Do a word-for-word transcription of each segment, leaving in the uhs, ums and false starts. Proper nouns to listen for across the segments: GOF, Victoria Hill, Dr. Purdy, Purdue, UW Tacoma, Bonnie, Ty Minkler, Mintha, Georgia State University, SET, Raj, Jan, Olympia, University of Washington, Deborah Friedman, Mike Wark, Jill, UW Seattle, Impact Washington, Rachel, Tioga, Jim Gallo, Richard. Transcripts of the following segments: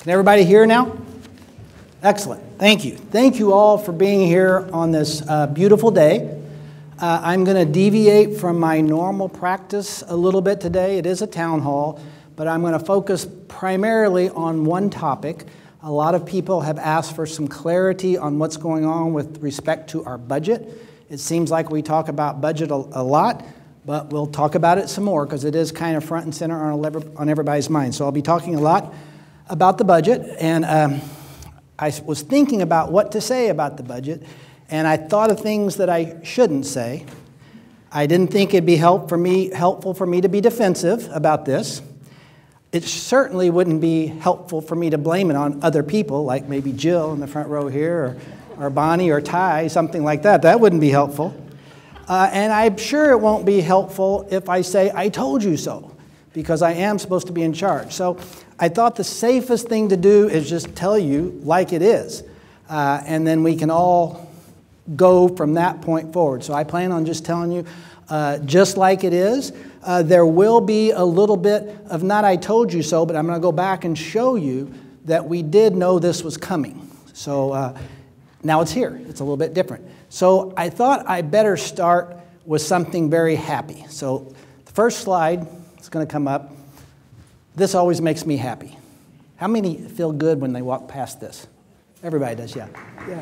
Can everybody hear now? Excellent. Thank you. Thank you all for being here on this uh, beautiful day. Uh, I'm going to deviate from my normal practice a little bit today. It is a town hall, but I'm going to focus primarily on one topic. A lot of people have asked for some clarity on what's going on with respect to our budget. It seems like we talk about budget a, a lot, but we'll talk about it some more because it is kind of front and center on, on everybody's mind. So I'll be talking a lot about the budget, and um, I was thinking about what to say about the budget, and I thought of things that I shouldn't say. I didn't think it'd be help for me, helpful for me to be defensive about this. It certainly wouldn't be helpful for me to blame it on other people, like maybe Jill in the front row here, or, or Bonnie or Ty, something like that. That wouldn't be helpful. Uh, and I'm sure it won't be helpful if I say, I told you so, because I am supposed to be in charge. So I thought the safest thing to do is just tell you like it is. Uh, and then we can all go from that point forward. So I plan on just telling you uh, just like it is. Uh, there will be a little bit of not I told you so, but I'm going to go back and show you that we did know this was coming. So uh, now it's here. It's a little bit different. So I thought I better start with something very happy. So the first slide is going to come up. This always makes me happy. How many feel good when they walk past this? Everybody does, yeah. Yeah.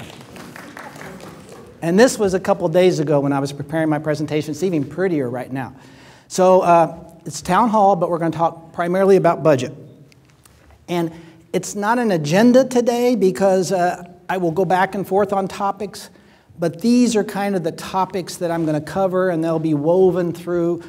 And this was a couple days ago when I was preparing my presentation. It's even prettier right now. So uh, it's town hall, but we're going to talk primarily about budget. And it's not an agenda today because uh, I will go back and forth on topics, but these are kind of the topics that I'm going to cover, and they'll be woven through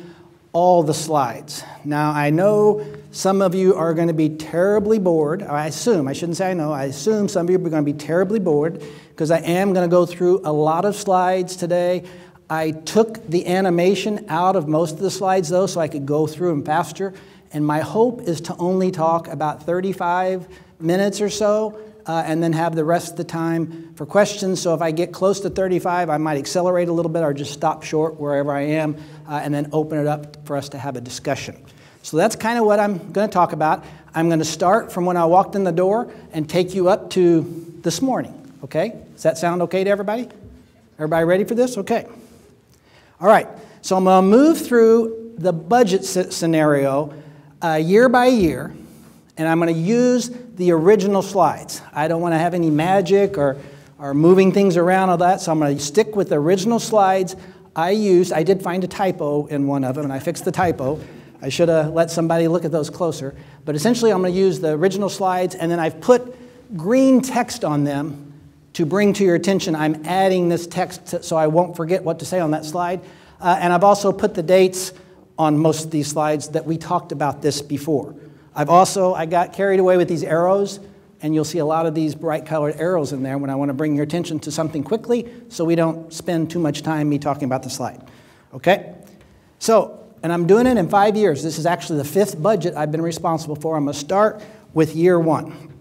all the slides. Now, I know some of you are going to be terribly bored. I assume, I shouldn't say I know, I assume some of you are going to be terribly bored because I am going to go through a lot of slides today. I took the animation out of most of the slides, though, so I could go through them faster. And my hope is to only talk about thirty-five minutes or so uh, and then have the rest of the time for questions. So if I get close to thirty-five, I might accelerate a little bit or just stop short wherever I am uh, and then open it up for us to have a discussion. So that's kind of what I'm going to talk about. I'm going to start from when I walked in the door and take you up to this morning, okay? Does that sound okay to everybody? Everybody ready for this? Okay. All right, so I'm going to move through the budget scenario uh, year by year, and I'm going to use the original slides. I don't want to have any magic or, or moving things around or that, so I'm going to stick with the original slides I used. I did find a typo in one of them, and I fixed the typo. I should have let somebody look at those closer. But essentially, I'm going to use the original slides, and then I've put green text on them to bring to your attention. I'm adding this text to, so I won't forget what to say on that slide. Uh, and I've also put the dates on most of these slides that we talked about this before. I've also, I got carried away with these arrows, and you'll see a lot of these bright colored arrows in there when I want to bring your attention to something quickly so we don't spend too much time me talking about the slide. Okay? So, and I'm doing it in five years. This is actually the fifth budget I've been responsible for. I'm going to start with year one.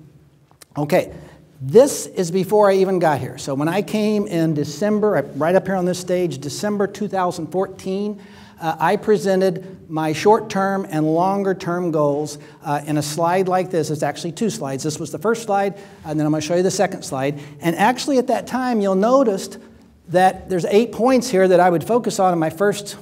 Okay. This is before I even got here. So when I came in December, right up here on this stage, December two thousand fourteen, uh, I presented my short-term and longer-term goals uh, in a slide like this. It's actually two slides. This was the first slide, and then I'm going to show you the second slide. And actually at that time, you'll notice that there's eight points here that I would focus on in my first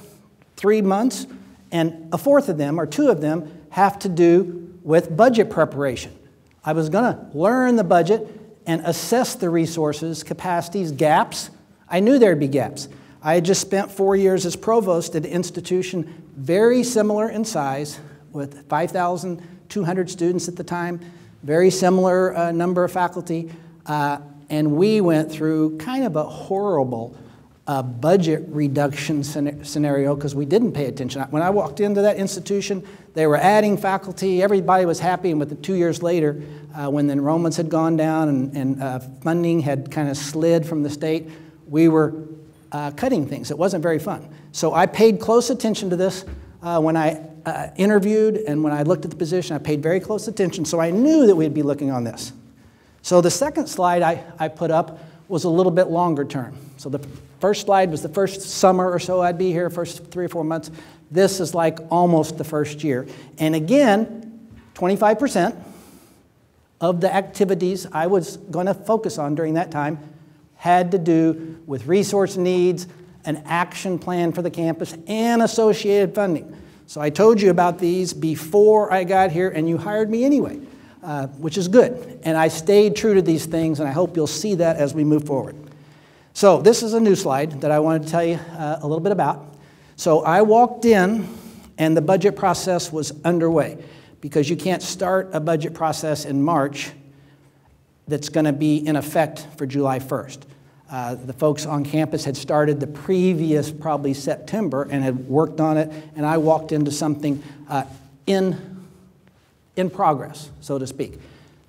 three months, and a fourth of them, or two of them, have to do with budget preparation. I was going to learn the budget and assess the resources, capacities, gaps. I knew there'd be gaps. I had just spent four years as provost at an institution very similar in size with five thousand two hundred students at the time, very similar uh, number of faculty, uh, and we went through kind of a horrible uh, budget reduction scenario because we didn't pay attention. When I walked into that institution, they were adding faculty, everybody was happy, and with the two years later, uh, when the enrollments had gone down and, and uh, funding had kind of slid from the state, we were uh, cutting things. It wasn't very fun. So I paid close attention to this uh, when I uh, interviewed, and when I looked at the position, I paid very close attention, so I knew that we'd be looking on this. So the second slide I, I put up was a little bit longer term. So the first slide was the first summer or so I'd be here, first three or four months. This is like almost the first year. And again, twenty-five percent of the activities I was going to focus on during that time had to do with resource needs, an action plan for the campus, and associated funding. So I told you about these before I got here, and you hired me anyway, uh, which is good. And I stayed true to these things, and I hope you'll see that as we move forward. So this is a new slide that I wanted to tell you uh, a little bit about. So I walked in, and the budget process was underway, because you can't start a budget process in March that's going to be in effect for July first. Uh, the folks on campus had started the previous, probably September, and had worked on it, and I walked into something uh, in, in progress, so to speak.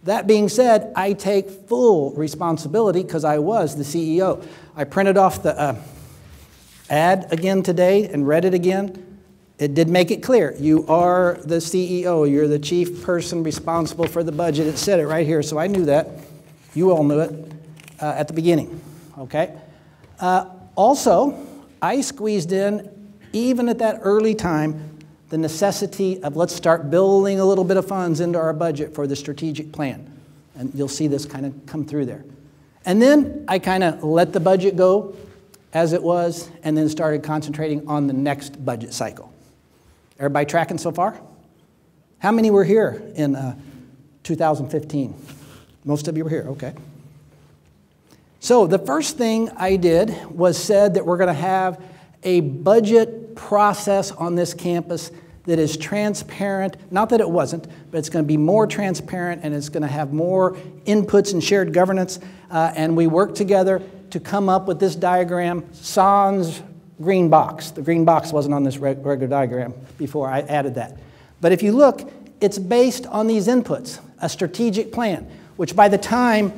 That being said, I take full responsibility because I was the C E O. I printed off the uh, ad again today and read it again. It did make it clear. You are the C E O. You're the chief person responsible for the budget. It said it right here, so I knew that. You all knew it uh, at the beginning. Okay. Uh, also, I squeezed in, even at that early time, the necessity of let's start building a little bit of funds into our budget for the strategic plan. And you'll see this kind of come through there. And then I kind of let the budget go as it was, and then started concentrating on the next budget cycle. Everybody tracking so far? How many were here in uh, two thousand fifteen? Most of you were here, okay. So the first thing I did was said that we're going to have a budget process on this campus that is transparent. Not that it wasn't, but it's going to be more transparent, and it's going to have more inputs and shared governance. Uh, and we worked together to come up with this diagram, sans green box. The green box wasn't on this regular diagram before I added that. But if you look, it's based on these inputs, a strategic plan, which by the time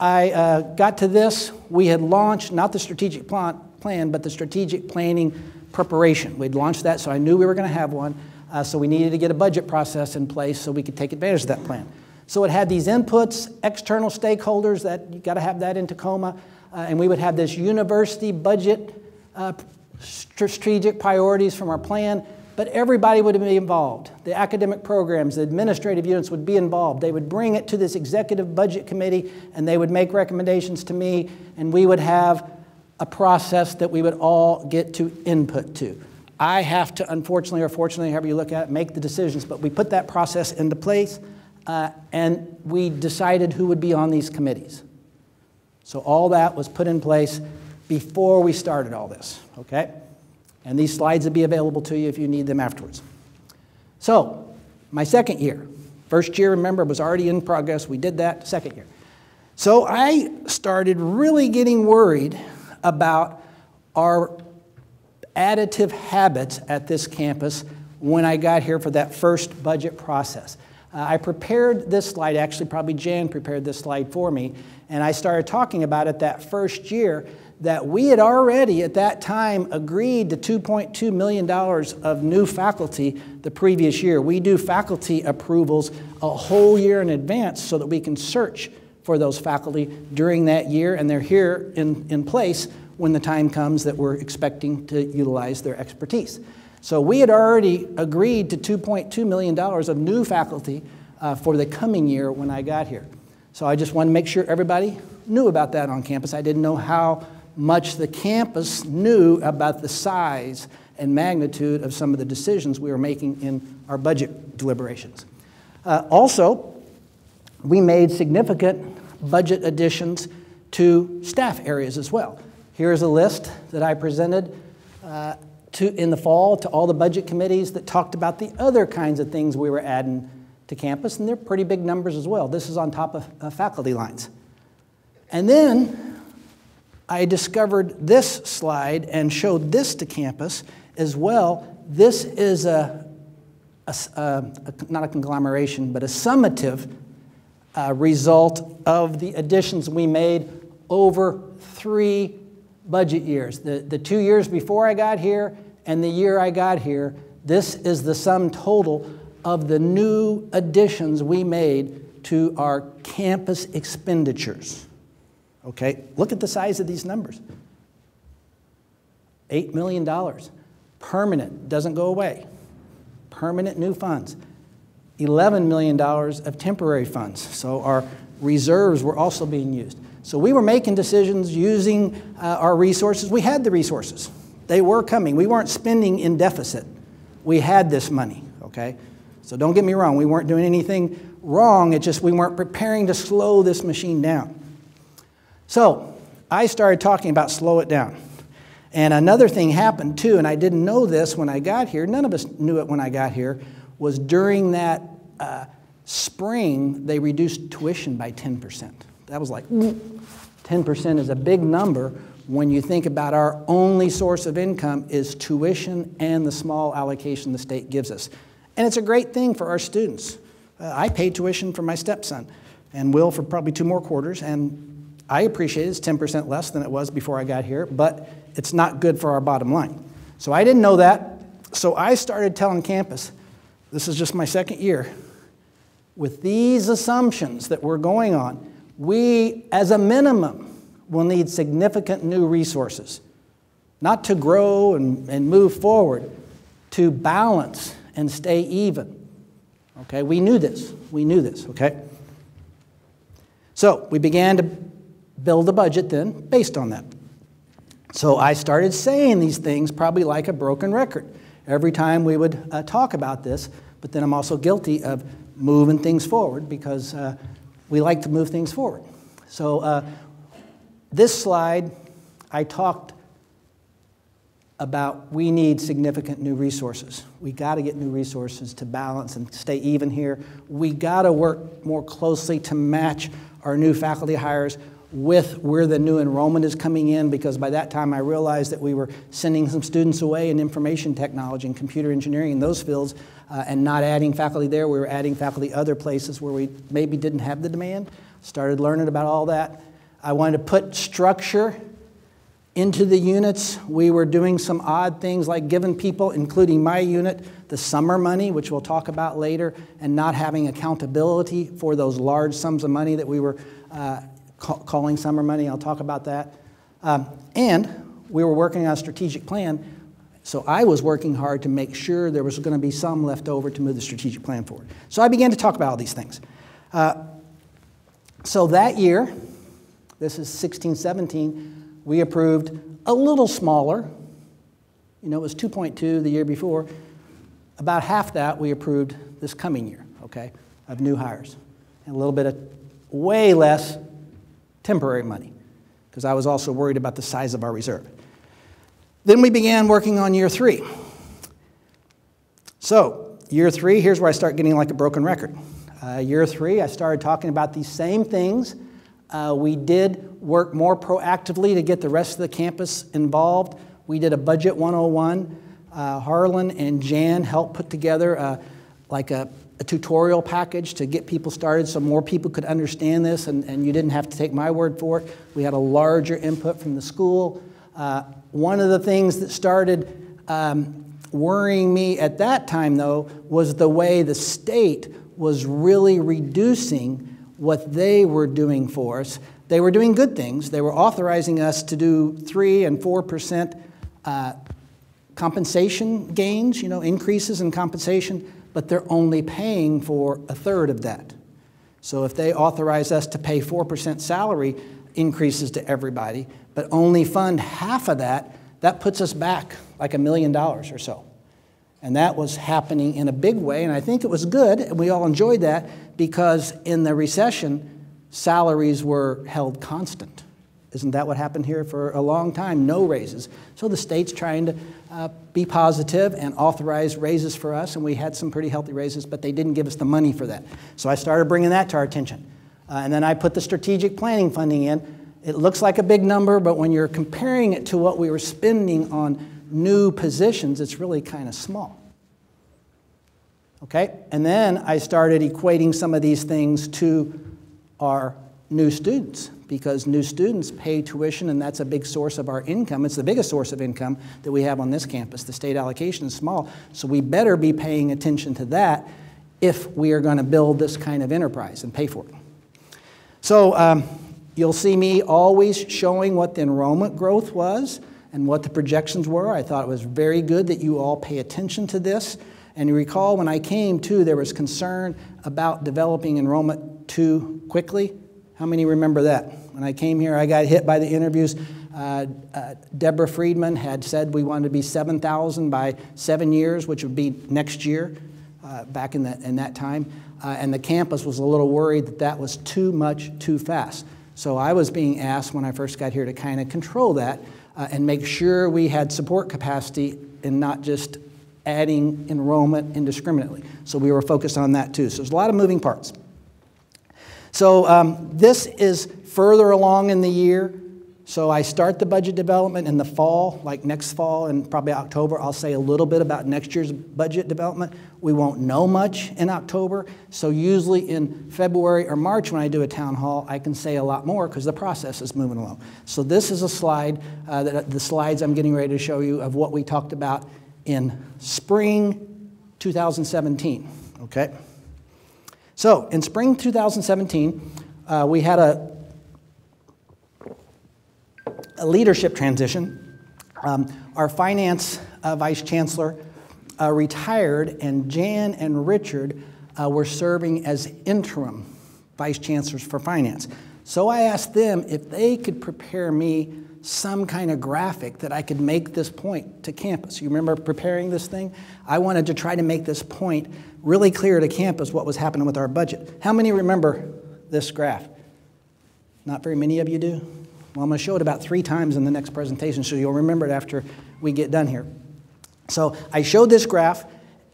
I uh, got to this, we had launched not the strategic plan, but the strategic planning preparation. We'd launched that, so I knew we were going to have one. Uh, so we needed to get a budget process in place so we could take advantage of that plan. So it had these inputs, external stakeholders, that you got to have that in Tacoma, uh, and we would have this university budget Uh, strategic priorities from our plan, but everybody would be involved. The academic programs, the administrative units would be involved. They would bring it to this executive budget committee, and they would make recommendations to me, and we would have a process that we would all get to input to. I have to, unfortunately or fortunately, however you look at it, make the decisions, but we put that process into place, uh, and we decided who would be on these committees. So all that was put in place before we started all this, okay? And these slides will be available to you if you need them afterwards. So, my second year. First year, remember, was already in progress. We did that, second year. So I started really getting worried about our additive habits at this campus when I got here for that first budget process. Uh, I prepared this slide, actually probably Jan prepared this slide for me, and I started talking about it that first year, that we had already at that time agreed to two point two million dollars of new faculty the previous year. We do faculty approvals a whole year in advance so that we can search for those faculty during that year, and they're here in, in place when the time comes that we're expecting to utilize their expertise. So we had already agreed to two point two million dollars of new faculty uh, for the coming year when I got here. So I just wanted to make sure everybody knew about that on campus. I didn't know how much the campus knew about the size and magnitude of some of the decisions we were making in our budget deliberations. Uh, also, we made significant budget additions to staff areas as well. Here's a list that I presented uh, to, in the fall to all the budget committees that talked about the other kinds of things we were adding to campus, and they're pretty big numbers as well. This is on top of uh, faculty lines. And then, I discovered this slide and showed this to campus as well. This is a, a, a not a conglomeration, but a summative uh, result of the additions we made over three budget years. The, the two years before I got here and the year I got here, this is the sum total of the new additions we made to our campus expenditures. Okay, look at the size of these numbers. eight million dollars, permanent, doesn't go away, permanent new funds. eleven million dollars of temporary funds. So our reserves were also being used. So we were making decisions using uh, our resources. We had the resources. They were coming. We weren't spending in deficit. We had this money, okay? So don't get me wrong. We weren't doing anything wrong. It's just we weren't preparing to slow this machine down. So I started talking about slow it down. And another thing happened too, and I didn't know this when I got here. None of us knew it when I got here, was during that uh, spring, they reduced tuition by ten percent. That was like, ten percent is a big number when you think about our only source of income is tuition and the small allocation the state gives us. And it's a great thing for our students. Uh, I pay tuition for my stepson and will for probably two more quarters, and I appreciate it. It's ten percent less than it was before I got here, but it's not good for our bottom line. So I didn't know that, so I started telling campus, this is just my second year, with these assumptions that we're going on, we, as a minimum, will need significant new resources, not to grow and, and move forward, to balance and stay even. Okay, we knew this, we knew this, okay? So we began to build a budget then based on that. So I started saying these things probably like a broken record every time we would uh, talk about this, but then I'm also guilty of moving things forward because uh, we like to move things forward. So uh, this slide, I talked about we need significant new resources. We gotta get new resources to balance and stay even here. We gotta work more closely to match our new faculty hires with where the new enrollment is coming in, because by that time I realized that we were sending some students away in information technology and computer engineering in those fields uh, and not adding faculty there. We were adding faculty other places where we maybe didn't have the demand. Started learning about all that. I wanted to put structure into the units. We were doing some odd things like giving people, including my unit, the summer money, which we'll talk about later, and not having accountability for those large sums of money that we were uh, calling summer money. I'll talk about that. Um, and we were working on a strategic plan, so I was working hard to make sure there was going to be some left over to move the strategic plan forward. So I began to talk about all these things. Uh, so that year, this is sixteen seventeen, we approved a little smaller. You know, it was two point two the year before. About half that we approved this coming year, okay, of new hires. And a little bit of way less temporary money, because I was also worried about the size of our reserve. Then we began working on year three. So year three, here's where I start getting like a broken record. Uh, year three, I started talking about these same things. Uh, we did work more proactively to get the rest of the campus involved. We did a budget one oh one. Uh, Harlan and Jan helped put together uh, like a a tutorial package to get people started so more people could understand this, and, and you didn't have to take my word for it. We had a larger input from the school. Uh, one of the things that started um, worrying me at that time, though, was the way the state was really reducing what they were doing for us. They were doing good things. They were authorizing us to do three and four percent uh, compensation gains, you know, increases in compensation, but they're only paying for a third of that. So if they authorize us to pay four percent salary increases to everybody, but only fund half of that, that puts us back like a million dollars or so. And that was happening in a big way, and I think it was good, and we all enjoyed that, because in the recession, salaries were held constant. Isn't that what happened here for a long time? No raises. So the state's trying to uh, be positive and authorize raises for us, and we had some pretty healthy raises, but they didn't give us the money for that. So I started bringing that to our attention. Uh, and then I put the strategic planning funding in. It looks like a big number, but when you're comparing it to what we were spending on new positions, it's really kind of small. Okay, and then I started equating some of these things to our new students, because new students pay tuition, and that's a big source of our income. It's the biggest source of income that we have on this campus. The state allocation is small, so we better be paying attention to that if we are going to build this kind of enterprise and pay for it. So um, you'll see me always showing what the enrollment growth was and what the projections were. I thought it was very good that you all pay attention to this, And you recall when I came too, there was concern about developing enrollment too quickly. How many remember that? When I came here, I got hit by the interviews. Uh, uh, Deborah Friedman had said we wanted to be seven thousand by seven years, which would be next year, uh, back in, the, in that time. Uh, and the campus was a little worried that that was too much too fast. So I was being asked when I first got here to kind of control that uh, and make sure we had support capacity and not just adding enrollment indiscriminately. So we were focused on that too. So there's a lot of moving parts. So um, this is further along in the year. So I start the budget development in the fall, like next fall and probably October. I'll say a little bit about next year's budget development. We won't know much in October. So usually in February or March when I do a town hall, I can say a lot more because the process is moving along. So this is a slide, uh, that, the slides I'm getting ready to show you of what we talked about in spring two thousand seventeen, okay? So in spring two thousand seventeen, uh, we had a A leadership transition. Um, our finance uh, vice chancellor uh, retired, and Jan and Richard uh, were serving as interim vice chancellors for finance. So I asked them if they could prepare me some kind of graphic that I could make this point to campus. You remember preparing this thing? I wanted to try to make this point really clear to campus what was happening with our budget. How many remember this graph? Not very many of you do? Well, I'm going to show it about three times in the next presentation, so you'll remember it after we get done here. So I showed this graph,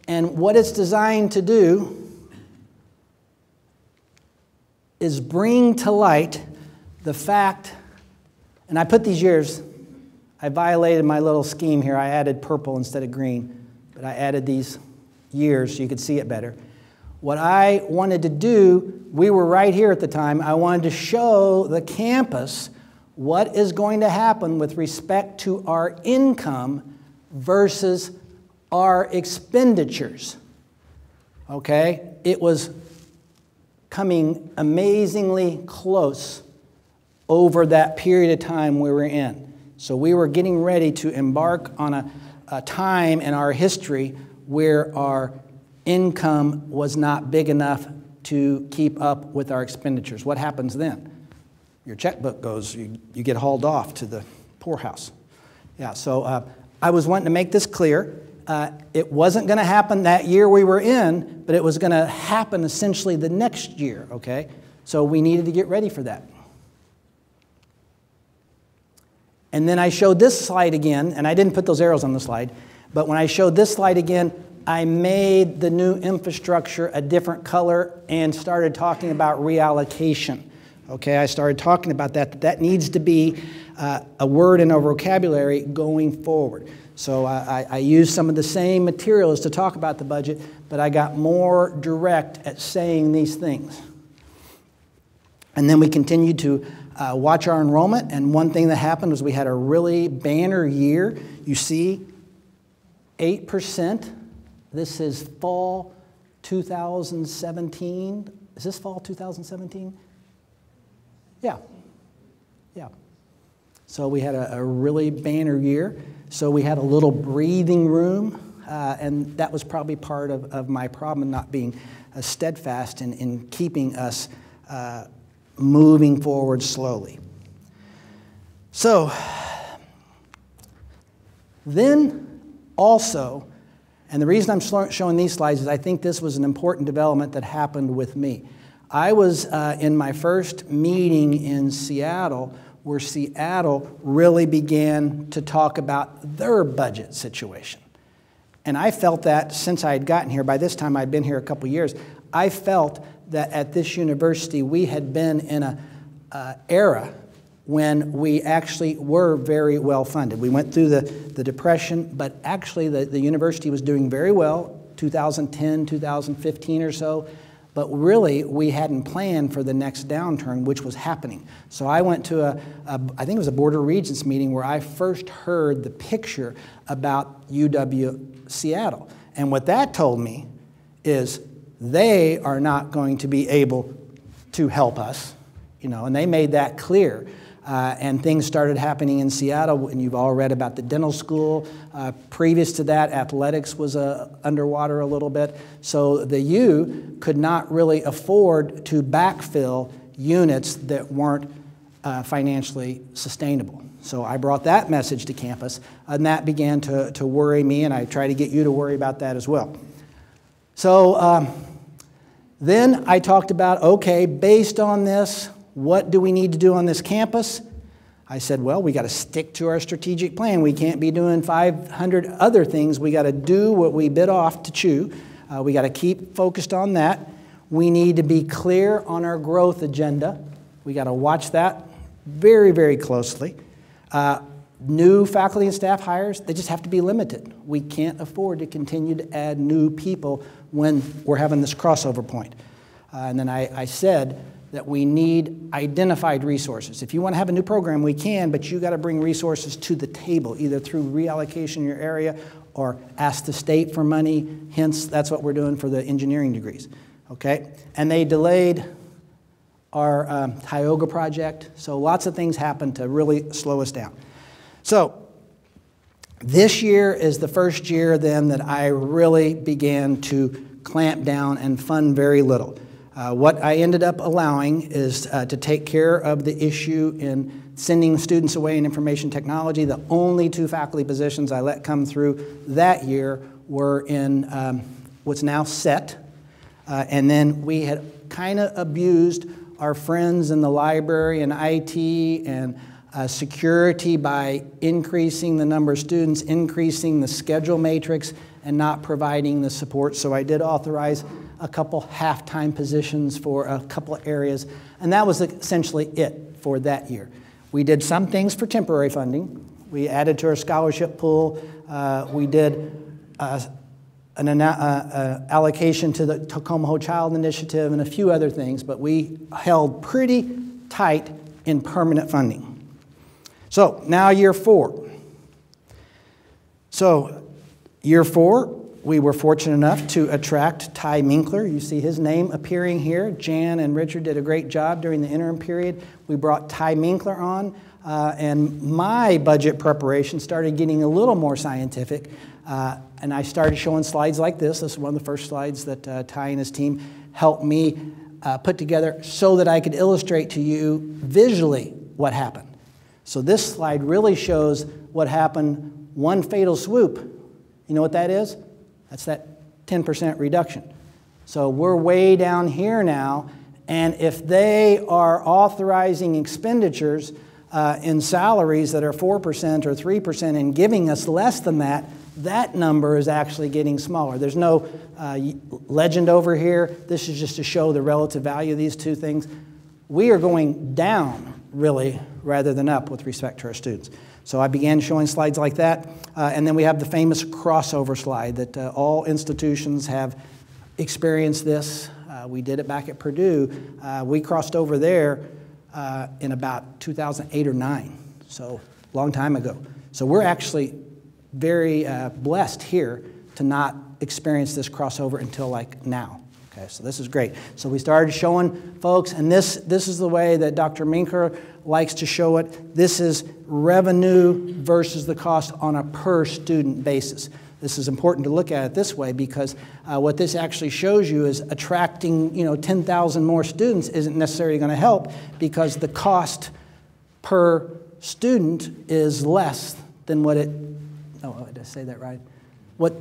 and what it's designed to do is bring to light the fact, and I put these years, I violated my little scheme here. I added purple instead of green, but I added these years so you could see it better. What I wanted to do, we were right here at the time, I wanted to show the campus what is going to happen with respect to our income versus our expenditures, okay? It was coming amazingly close over that period of time we were in. So we were getting ready to embark on a, a time in our history where our income was not big enough to keep up with our expenditures. What happens then? Your checkbook goes, you, you get hauled off to the poorhouse. Yeah, so uh, I was wanting to make this clear. Uh, it wasn't going to happen that year we were in, but it was going to happen essentially the next year, okay? So we needed to get ready for that. And then I showed this slide again, and I didn't put those arrows on the slide, but when I showed this slide again, I made the new infrastructure a different color and started talking about reallocation. Okay, I started talking about that, that, that needs to be uh, a word in our vocabulary going forward. So I, I used some of the same materials to talk about the budget, but I got more direct at saying these things. And then we continued to uh, watch our enrollment, and one thing that happened was we had a really banner year. You see, eight percent. This is fall two thousand seventeen. Is this fall two thousand seventeen? Yeah, yeah. So we had a, a really banner year. So we had a little breathing room, uh, and that was probably part of, of my problem, not being uh, steadfast in, in keeping us uh, moving forward slowly. So then also, and the reason I'm sh- showing these slides is I think this was an important development that happened with me. I was uh, in my first meeting in Seattle, where Seattle really began to talk about their budget situation. And I felt that since I had gotten here, by this time I'd been here a couple years, I felt that at this university we had been in an uh, era when we actually were very well funded. We went through the, the Depression, but actually the, the university was doing very well, two thousand ten, two thousand fifteen or so. But really, we hadn't planned for the next downturn, which was happening. So I went to a, a I think it was a Board of Regents meeting where I first heard the picture about U W Seattle. And what that told me is they are not going to be able to help us, you know, and they made that clear. Uh, and things started happening in Seattle, and you've all read about the dental school. Uh, previous to that, athletics was uh, underwater a little bit. So the U could not really afford to backfill units that weren't uh, financially sustainable. So I brought that message to campus, and that began to, to worry me, and I try to get you to worry about that as well. So um, then I talked about, okay, based on this, what do we need to do on this campus? I said, well, we got to stick to our strategic plan. We can't be doing five hundred other things. We got to do what we bit off to chew. Uh, we got to keep focused on that. We need to be clear on our growth agenda. We got to watch that very, very closely. Uh, new faculty and staff hires, they just have to be limited. We can't afford to continue to add new people when we're having this crossover point. Uh, and then I, I said, that we need identified resources. If you want to have a new program, we can, but you got to bring resources to the table, either through reallocation in your area or ask the state for money. Hence, that's what we're doing for the engineering degrees. Okay? And they delayed our um, Tioga project, so lots of things happened to really slow us down. So this year is the first year then that I really began to clamp down and fund very little. Uh, what I ended up allowing is uh, to take care of the issue in sending students away in information technology. The only two faculty positions I let come through that year were in um, what's now S E T. Uh, and then we had kind of abused our friends in the library and I T and uh, security by increasing the number of students, increasing the schedule matrix, and not providing the support. So I did authorize a couple half-time positions for a couple of areas, and that was essentially it for that year. We did some things for temporary funding. We added to our scholarship pool. Uh, we did uh, an uh, uh, allocation to the Tacoma Whole Child Initiative and a few other things, but we held pretty tight in permanent funding. So now year four. So year four, we were fortunate enough to attract Ty Minkler. You see his name appearing here. Jan and Richard did a great job during the interim period. We brought Ty Minkler on, uh, and my budget preparation started getting a little more scientific, uh, and I started showing slides like this. This is one of the first slides that uh, Ty and his team helped me uh, put together so that I could illustrate to you visually what happened. So this slide really shows what happened one fatal swoop. You know what that is? That's that ten percent reduction. So we're way down here now, and if they are authorizing expenditures uh, in salaries that are four percent or three percent and giving us less than that, that number is actually getting smaller. There's no uh, legend over here. This is just to show the relative value of these two things. We are going down, really, rather than up with respect to our students. So I began showing slides like that, uh, and then we have the famous crossover slide that uh, all institutions have experienced this. Uh, we did it back at Purdue. Uh, we crossed over there uh, in about two thousand eight or nine, so a long time ago. So we're actually very uh, blessed here to not experience this crossover until like now. Okay, so this is great. So we started showing folks, and this, this is the way that Doctor Minkler likes to show it. This is revenue versus the cost on a per student basis. This is important to look at it this way because uh, what this actually shows you is attracting, you know, ten thousand more students isn't necessarily going to help because the cost per student is less than what it, oh, did I say that right? What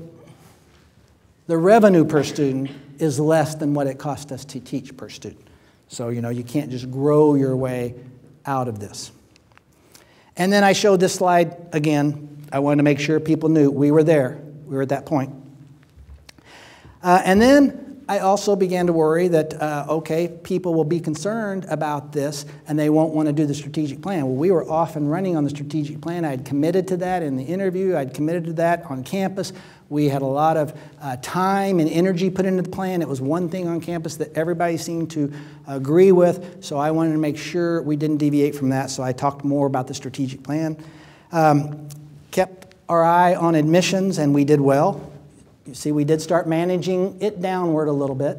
the revenue per student is less than what it costs us to teach per student. So, you know, you can't just grow your way out of this. And then I showed this slide again. I wanted to make sure people knew we were there. We were at that point. Uh, and then I also began to worry that, uh, okay, people will be concerned about this and they won't want to do the strategic plan. Well, we were off and running on the strategic plan. I had committed to that in the interview. I'd committed to that on campus. We had a lot of uh, time and energy put into the plan. It was one thing on campus that everybody seemed to agree with, so I wanted to make sure we didn't deviate from that, so I talked more about the strategic plan. Um, kept our eye on admissions, and we did well. You see, we did start managing it downward a little bit.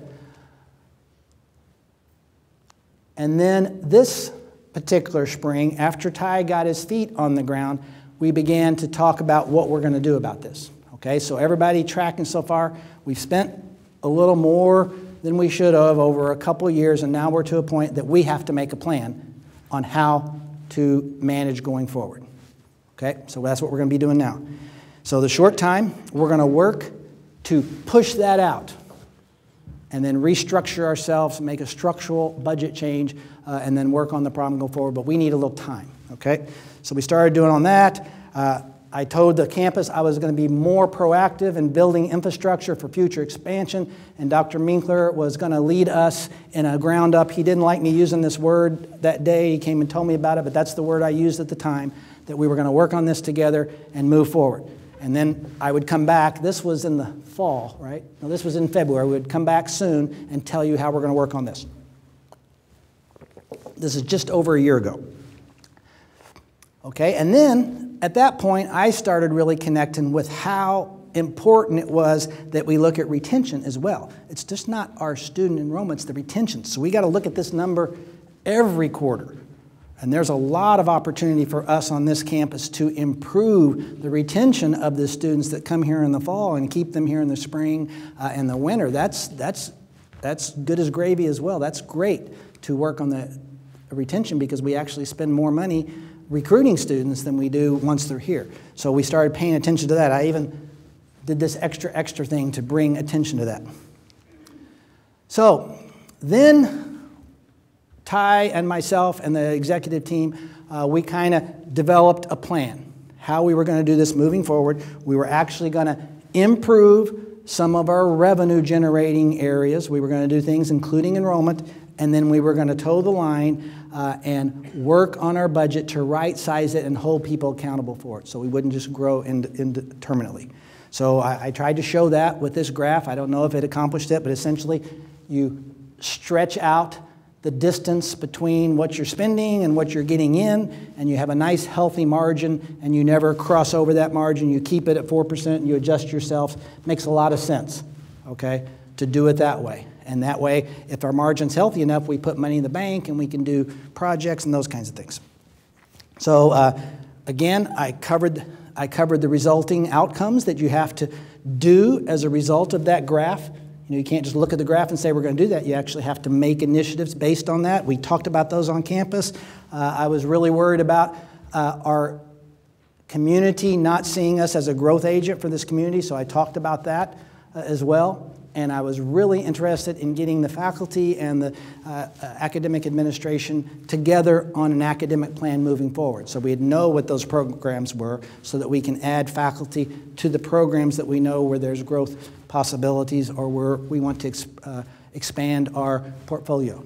And then this particular spring, after Ty got his feet on the ground, we began to talk about what we're going to do about this. Okay, so everybody tracking so far, we've spent a little more than we should have over a couple of years, and now we're to a point that we have to make a plan on how to manage going forward. Okay, so that's what we're going to be doing now. So the short time, we're going to work to push that out and then restructure ourselves, make a structural budget change, uh, and then work on the problem going forward, but we need a little time, okay? So we started doing on that. Uh, I told the campus I was going to be more proactive in building infrastructure for future expansion, and Doctor Minkler was going to lead us in a ground up. He didn't like me using this word that day. He came and told me about it, but that's the word I used at the time, that we were going to work on this together and move forward. And then I would come back. This was in the fall, right? No, this was in February. We would come back soon and tell you how we're going to work on this. This is just over a year ago. Okay, and then at that point, I started really connecting with how important it was that we look at retention as well. It's just not our student enrollment, it's the retention. So we got to look at this number every quarter. And there's a lot of opportunity for us on this campus to improve the retention of the students that come here in the fall and keep them here in the spring uh, and the winter. That's, that's, that's good as gravy as well. That's great to work on the retention because we actually spend more money recruiting students than we do once they're here. So we started paying attention to that. I even did this extra, extra thing to bring attention to that. So then Ty and myself and the executive team, uh, we kind of developed a plan, how we were going to do this moving forward. We were actually going to improve some of our revenue generating areas. We were going to do things including enrollment, and then we were going to toe the line uh, and work on our budget to right size it and hold people accountable for it so we wouldn't just grow indeterminately. So I, I tried to show that with this graph. I don't know if it accomplished it, but essentially you stretch out the distance between what you're spending and what you're getting in, and you have a nice healthy margin, and you never cross over that margin. You keep it at four percent and you adjust yourself. Makes a lot of sense, okay, to do it that way. And that way, if our margin's healthy enough, we put money in the bank and we can do projects and those kinds of things. So uh, again, I covered, I covered the resulting outcomes that you have to do as a result of that graph. You know, you can't just look at the graph and say we're going to do that. You actually have to make initiatives based on that. We talked about those on campus. Uh, I was really worried about uh, our community not seeing us as a growth agent for this community, so I talked about that uh, as well. And I was really interested in getting the faculty and the uh, academic administration together on an academic plan moving forward, so we'd know what those programs were so that we can add faculty to the programs that we know where there's growth possibilities or where we want to ex uh, expand our portfolio.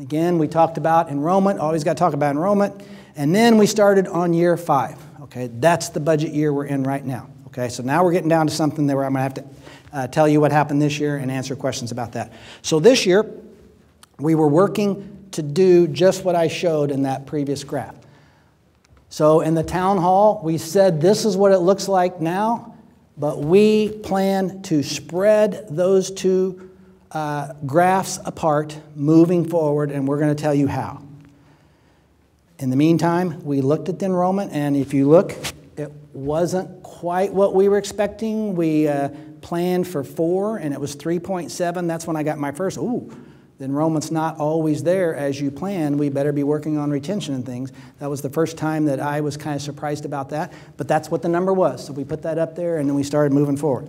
Again, we talked about enrollment, always got to talk about enrollment. And then we started on year five. Okay, that's the budget year we're in right now. Okay, so now we're getting down to something that where I'm going to have to uh, tell you what happened this year and answer questions about that. So this year, we were working to do just what I showed in that previous graph. So in the town hall, we said this is what it looks like now, but we plan to spread those two uh, graphs apart moving forward, and we're going to tell you how. In the meantime, we looked at the enrollment, and if you look, it wasn't quite what we were expecting. We uh, planned for four, and it was three point seven. That's when I got my first, ooh, the enrollment's not always there as you plan. We better be working on retention and things. That was the first time that I was kind of surprised about that, but that's what the number was. So we put that up there, and then we started moving forward.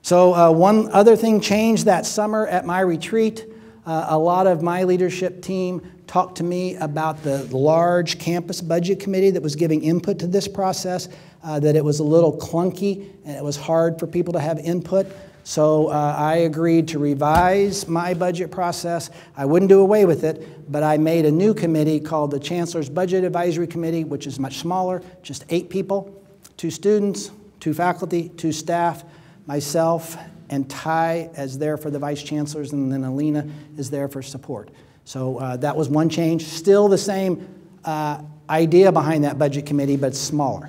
So uh, one other thing changed that summer at my retreat. Uh, a lot of my leadership team talked to me about the large campus budget committee that was giving input to this process, uh, that it was a little clunky and it was hard for people to have input. So uh, I agreed to revise my budget process. I wouldn't do away with it, but I made a new committee called the Chancellor's Budget Advisory Committee, which is much smaller, just eight people, two students, two faculty, two staff, myself, and Ty is there for the vice chancellors, and then Alina is there for support. So uh, that was one change. Still the same uh, idea behind that budget committee, but smaller.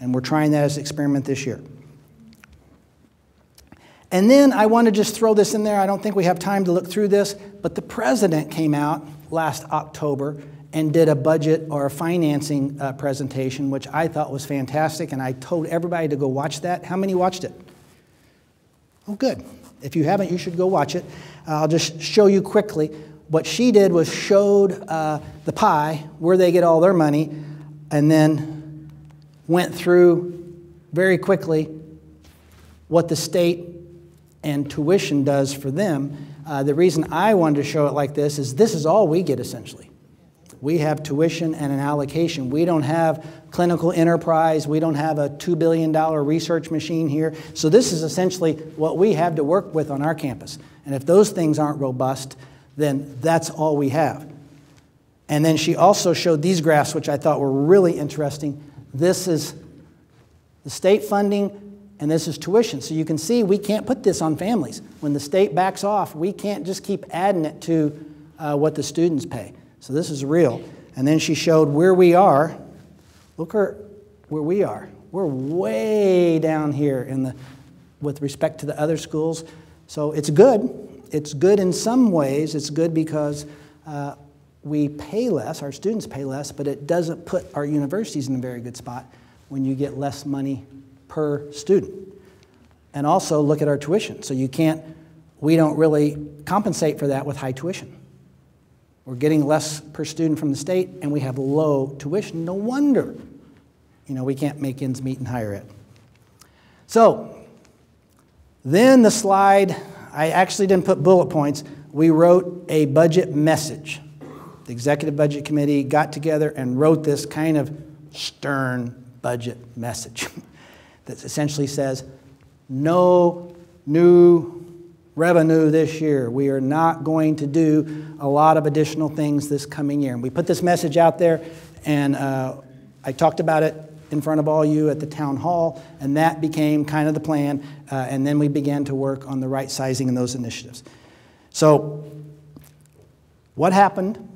And we're trying that as an experiment this year. And then I want to just throw this in there. I don't think we have time to look through this, but the president came out last October and did a budget or a financing uh, presentation, which I thought was fantastic, and I told everybody to go watch that. How many watched it? Oh, good. If you haven't, you should go watch it. Uh, I'll just show you quickly. What she did was showed uh, the pie, where they get all their money, and then went through very quickly what the state and tuition does for them. Uh, the reason I wanted to show it like this is this is all we get, essentially. We have tuition and an allocation. We don't have clinical enterprise. We don't have a two billion dollar research machine here. So this is essentially what we have to work with on our campus. And if those things aren't robust, then that's all we have. And then she also showed these graphs, which I thought were really interesting. This is the state funding, and this is tuition. So you can see we can't put this on families. When the state backs off, we can't just keep adding it to uh, what the students pay. So this is real. And then she showed where we are. Look her, where we are. We're way down here in the, with respect to the other schools. So it's good. It's good in some ways. It's good because uh, we pay less, our students pay less, but it doesn't put our universities in a very good spot when you get less money per student. And also look at our tuition. So you can't, we don't really compensate for that with high tuition. We're getting less per student from the state, and we have low tuition. No wonder, you know, we can't make ends meet in higher ed. So then the slide, I actually didn't put bullet points. We wrote a budget message. The Executive Budget Committee got together and wrote this kind of stern budget message that essentially says, no new revenue this year. We are not going to do a lot of additional things this coming year. And we put this message out there, and uh, I talked about it in front of all you at the town hall, and that became kind of the plan, uh, and then we began to work on the right sizing in those initiatives. So what happened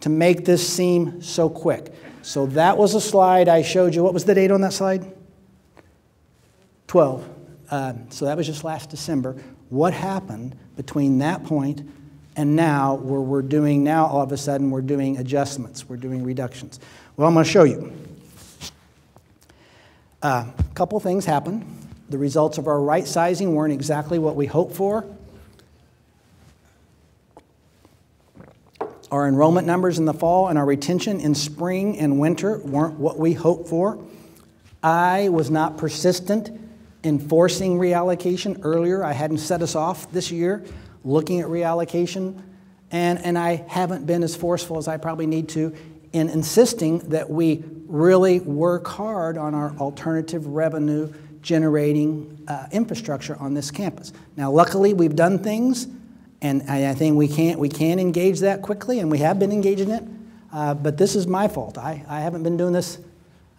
to make this seem so quick? So that was a slide I showed you. What was the date on that slide? twelve. Uh, so that was just last December. What happened between that point and now, where we're doing now, all of a sudden, we're doing adjustments, we're doing reductions? Well, I'm going to show you. Uh, a couple things happened. The results of our right sizing weren't exactly what we hoped for. Our enrollment numbers in the fall and our retention in spring and winter weren't what we hoped for. I was not persistent enforcing reallocation earlier. I hadn't set us off this year looking at reallocation, and, and I haven't been as forceful as I probably need to in insisting that we really work hard on our alternative revenue generating uh, infrastructure on this campus. Now, luckily, we've done things, and I, I think we can, we can engage that quickly, and we have been engaging it, uh, but this is my fault. I, I haven't been doing this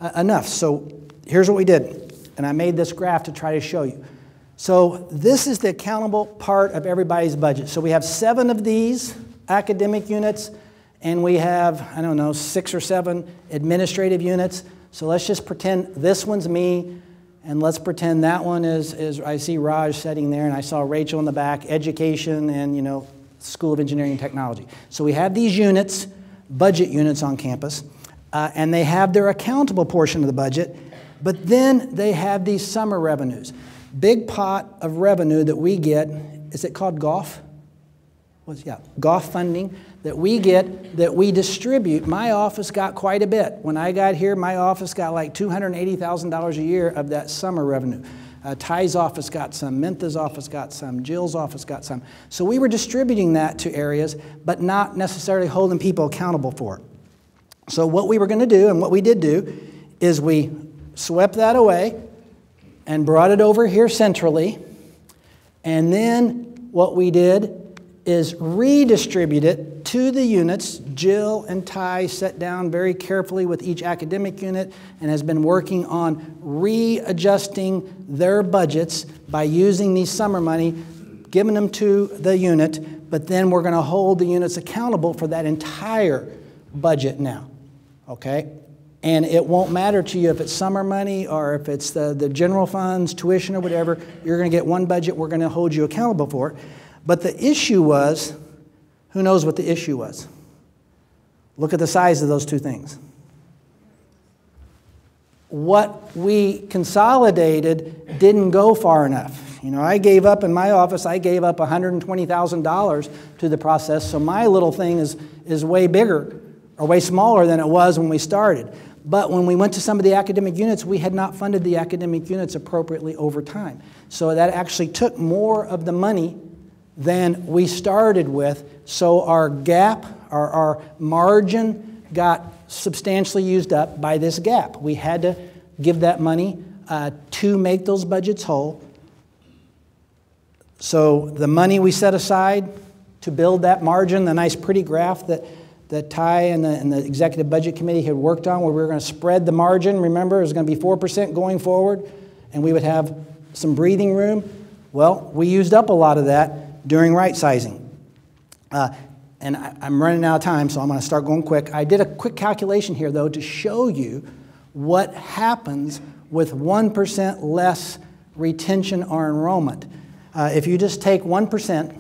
uh, enough, so here's what we did. And I made this graph to try to show you. So this is the accountable part of everybody's budget. So we have seven of these academic units, and we have, I don't know, six or seven administrative units. So let's just pretend this one's me, and let's pretend that one is, is I see Raj sitting there, and I saw Rachel in the back, education and, you know, School of Engineering and Technology. So we have these units, budget units on campus, uh, and they have their accountable portion of the budget. But then they have these summer revenues. Big pot of revenue that we get, is it called G O F? What's, yeah, G O F funding that we get, that we distribute. My office got quite a bit. When I got here, my office got like two hundred eighty thousand dollars a year of that summer revenue. Uh, Ty's office got some, Mintha's office got some, Jill's office got some. So we were distributing that to areas, but not necessarily holding people accountable for it. So what we were going to do, and what we did do, is we swept that away and brought it over here centrally, and then what we did is redistribute it to the units. Jill and Ty sat down very carefully with each academic unit and has been working on readjusting their budgets by using these summer money, giving them to the unit, but then we're going to hold the units accountable for that entire budget now, okay? And it won't matter to you if it's summer money or if it's the, the general funds, tuition or whatever. You're going to get one budget. We're going to hold you accountable for it. But the issue was, who knows what the issue was? Look at the size of those two things. What we consolidated didn't go far enough. You know, I gave up in my office, I gave up one hundred twenty thousand dollars to the process, so my little thing is, is way bigger or way smaller than it was when we started. But when we went to some of the academic units, we had not funded the academic units appropriately over time. So that actually took more of the money than we started with, so our gap, our, our margin got substantially used up by this gap. We had to give that money uh, to make those budgets whole. So the money we set aside to build that margin, the nice pretty graph that, that Ty and the, and the Executive Budget Committee had worked on, where we were going to spread the margin, remember, it was going to be four percent going forward, and we would have some breathing room. Well, we used up a lot of that during right-sizing. Uh, And I'm running out of time, so I'm going to start going quick. I did a quick calculation here, though, to show you what happens with one percent less retention or enrollment. Uh, if you just take one percent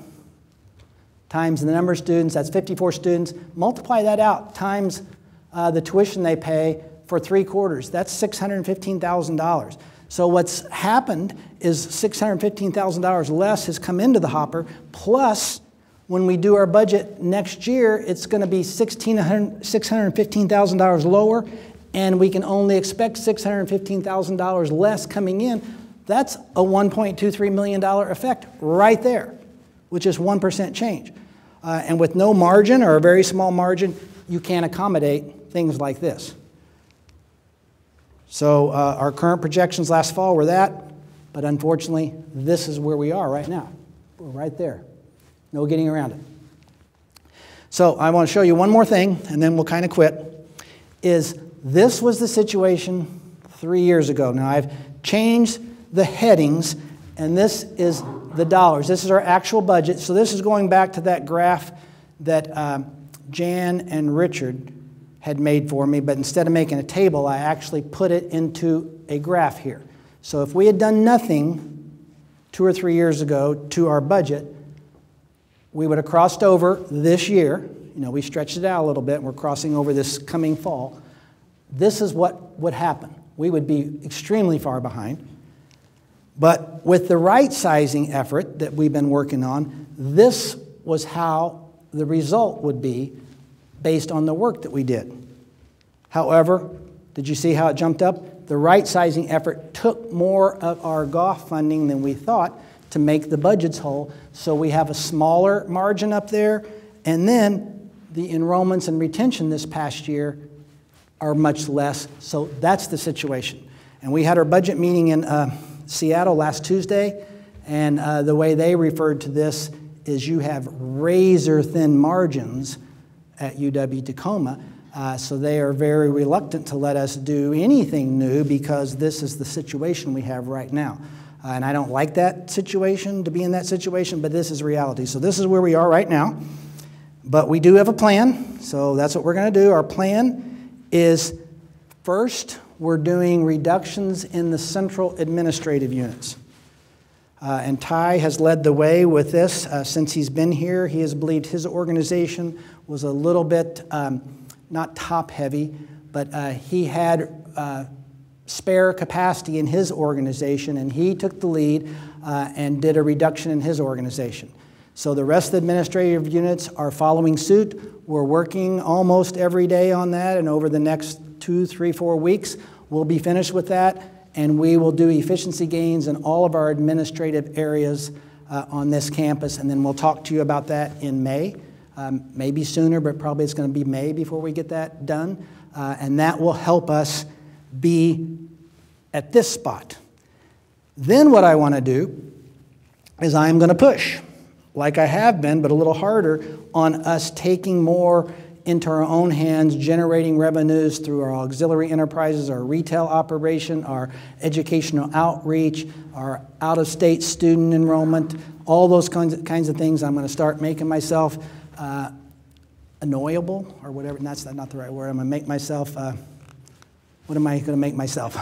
times the number of students, that's fifty-four students, multiply that out times uh, the tuition they pay for three quarters. That's six hundred fifteen thousand dollars. So what's happened is six hundred fifteen thousand dollars less has come into the hopper, plus when we do our budget next year, it's going to be six hundred fifteen thousand dollars lower, and we can only expect six hundred fifteen thousand dollars less coming in. That's a one point two three million dollars effect right there, which is one percent change. Uh, and with no margin or a very small margin, you can't accommodate things like this. So uh, our current projections last fall were that, but unfortunately, this is where we are right now. We're right there. No getting around it. So I want to show you one more thing, and then we'll kind of quit, is this was the situation three years ago. Now, I've changed the headings, and this is the dollars. This is our actual budget. So this is going back to that graph that um, Jan and Richard had made for me, but instead of making a table, I actually put it into a graph here. So if we had done nothing two or three years ago to our budget, we would have crossed over this year. You know, we stretched it out a little bit, and we're crossing over this coming fall. This is what would happen. We would be extremely far behind. But with the right-sizing effort that we've been working on, this was how the result would be based on the work that we did. However, did you see how it jumped up? The right-sizing effort took more of our G O F funding than we thought to make the budgets whole, so we have a smaller margin up there, and then the enrollments and retention this past year are much less, so that's the situation. And we had our budget meeting in uh, Seattle last Tuesday, and uh, the way they referred to this is you have razor-thin margins at U W Tacoma, uh, so they are very reluctant to let us do anything new because this is the situation we have right now. Uh, and I don't like that situation, to be in that situation, but this is reality. So this is where we are right now. But we do have a plan, so that's what we're going to do. Our plan is, first, we're doing reductions in the central administrative units. Uh, and Ty has led the way with this uh, since he's been here. He has believed his organization was a little bit, um, not top-heavy, but uh, he had uh, spare capacity in his organization, and he took the lead uh, and did a reduction in his organization. So the rest of the administrative units are following suit. We're working almost every day on that, and over the next two, three, four weeks, we'll be finished with that, and we will do efficiency gains in all of our administrative areas uh, on this campus, and then we'll talk to you about that in May. Um, maybe sooner, but probably it's going to be May before we get that done, uh, and that will help us be at this spot. Then what I want to do is I'm going to push, like I have been, but a little harder, on us taking more into our own hands, generating revenues through our auxiliary enterprises, our retail operation, our educational outreach, our out-of-state student enrollment, all those kinds of, kinds of things. I'm going to start making myself uh, annoyable, or whatever. That's not the right word. I'm going to make myself... Uh, What am I going to make myself?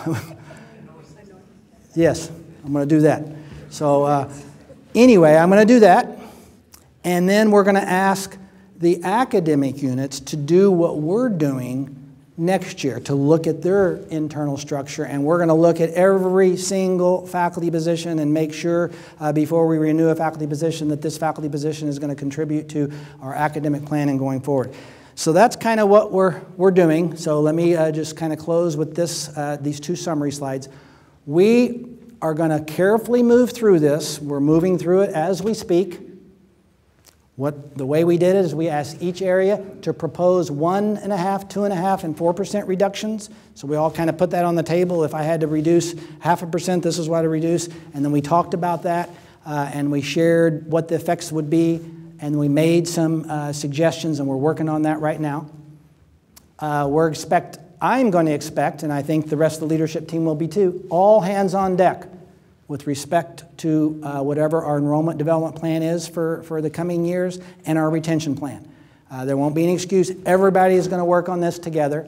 Yes, I'm going to do that. So uh, anyway, I'm going to do that. And then we're going to ask the academic units to do what we're doing next year, to look at their internal structure. And we're going to look at every single faculty position and make sure uh, before we renew a faculty position that this faculty position is going to contribute to our academic planning going forward. So that's kind of what we're, we're doing. So let me uh, just kind of close with this, uh, these two summary slides. We are going to carefully move through this. We're moving through it as we speak. What, the way we did it is we asked each area to propose one and a half, two and a half, and four percent reductions. So we all kind of put that on the table. If I had to reduce half a percent, this is what I reduce. And then we talked about that, uh, and we shared what the effects would be, and we made some uh, suggestions, and we're working on that right now. Uh, we're expect, I'm going to expect, and I think the rest of the leadership team will be too, all hands on deck with respect to uh, whatever our enrollment development plan is for, for the coming years and our retention plan. Uh, there won't be any excuse. Everybody is going to work on this together.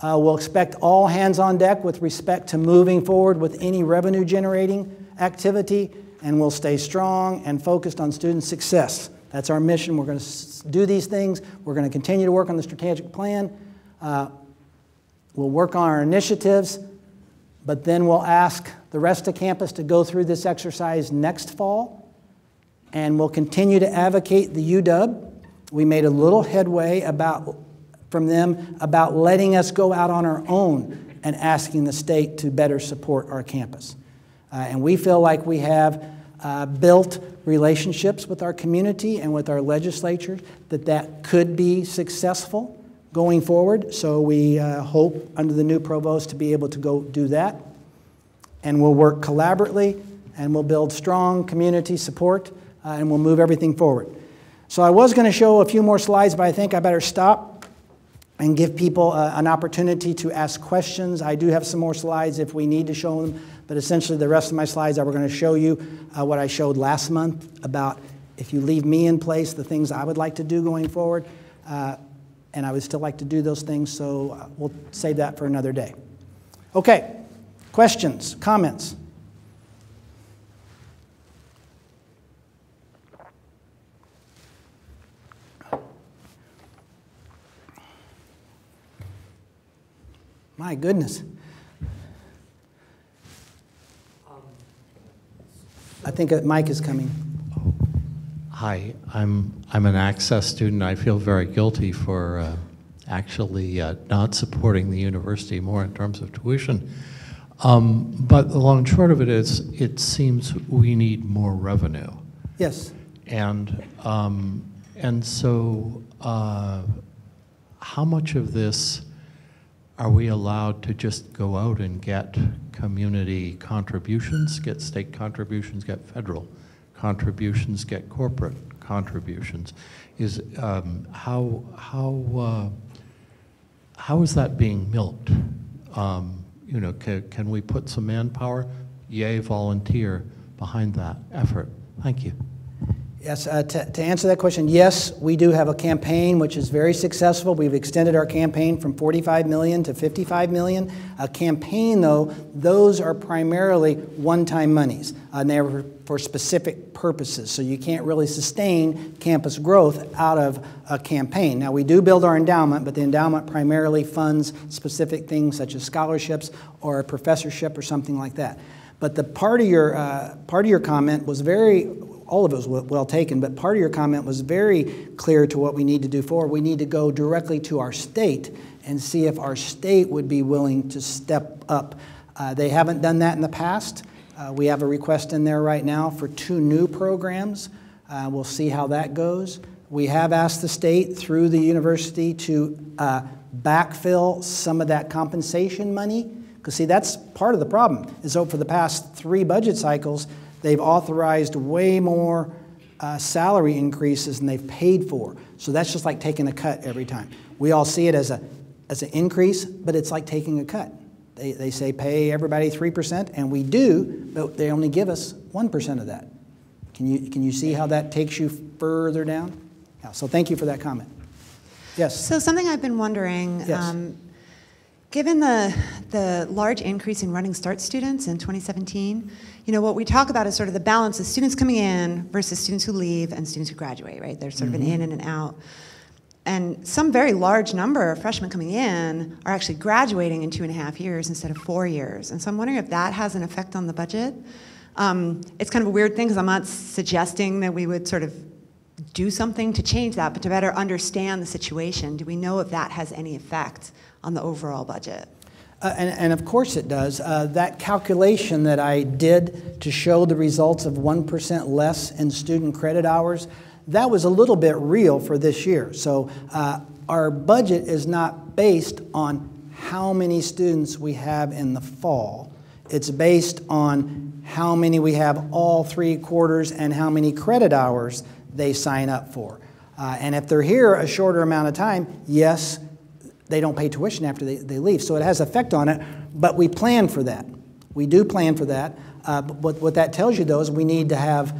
Uh, we'll expect all hands on deck with respect to moving forward with any revenue generating activity, and we'll stay strong and focused on student success. That's our mission. We're going to do these things. We're going to continue to work on the strategic plan. Uh, we'll work on our initiatives, but then we'll ask the rest of campus to go through this exercise next fall, and we'll continue to advocate the U W. We made a little headway about, from them about letting us go out on our own and asking the state to better support our campus. Uh, and we feel like we have uh, built relationships with our community and with our legislature that that could be successful going forward. So we uh, hope under the new provost to be able to go do that. And we'll work collaboratively, and we'll build strong community support, uh, and we'll move everything forward. So I was going to show a few more slides, but I think I better stop and give people uh, an opportunity to ask questions. I do have some more slides if we need to show them, but essentially the rest of my slides I were going to show you uh, what I showed last month about if you leave me in place, the things I would like to do going forward, uh, and I would still like to do those things, so we'll save that for another day. Okay. Questions, comments? My goodness. I think a mic is coming. Hi, I'm, I'm an access student. I feel very guilty for uh, actually uh, not supporting the university more in terms of tuition. Um, but the long and short of it is, it seems we need more revenue. Yes. And um, and so, uh, how much of this are we allowed to just go out and get community contributions, get state contributions, get federal contributions, get corporate contributions? Is um, how how uh, how is that being milked? Um, You know, can, can we put some manpower, yay, volunteer, behind that effort? Thank you. Yes, uh, to, to answer that question, yes, we do have a campaign which is very successful. We've extended our campaign from forty-five million dollars to fifty-five million dollars. A campaign, though, those are primarily one-time monies, and they are for specific purposes. So you can't really sustain campus growth out of a campaign. Now, we do build our endowment, but the endowment primarily funds specific things such as scholarships or a professorship or something like that. But the part of your, uh, part of your comment was very, all of it was well taken, but part of your comment was very clear to what we need to do forward. We need to go directly to our state and see if our state would be willing to step up. Uh, they haven't done that in the past. Uh, we have a request in there right now for two new programs. Uh, we'll see how that goes. We have asked the state through the university to uh, backfill some of that compensation money. Because see, that's part of the problem, is so for the past three budget cycles, they've authorized way more uh, salary increases than they've paid for. So that's just like taking a cut every time. We all see it as, a, as an increase, but it's like taking a cut. They, they say pay everybody three percent, and we do, but they only give us one percent of that. Can you, can you see how that takes you further down? Yeah, so thank you for that comment. Yes? So something I've been wondering, yes. um, Given the, the large increase in Running Start students in twenty seventeen, you know, what we talk about is sort of the balance of students coming in versus students who leave and students who graduate, right? There's sort mm-hmm. of an in and an out. And some very large number of freshmen coming in are actually graduating in two and a half years instead of four years. And so I'm wondering if that has an effect on the budget. Um, it's kind of a weird thing because I'm not suggesting that we would sort of do something to change that, but to better understand the situation, do we know if that has any effect on the overall budget? Uh, and, and of course it does. Uh, that calculation that I did to show the results of one percent less in student credit hours, that was a little bit real for this year. So uh, our budget is not based on how many students we have in the fall. It's based on how many we have all three quarters and how many credit hours they sign up for. Uh, and if they're here a shorter amount of time, yes, they don't pay tuition after they, they leave. So it has an effect on it, but we plan for that. We do plan for that. Uh, but what, what that tells you, though, is we need to have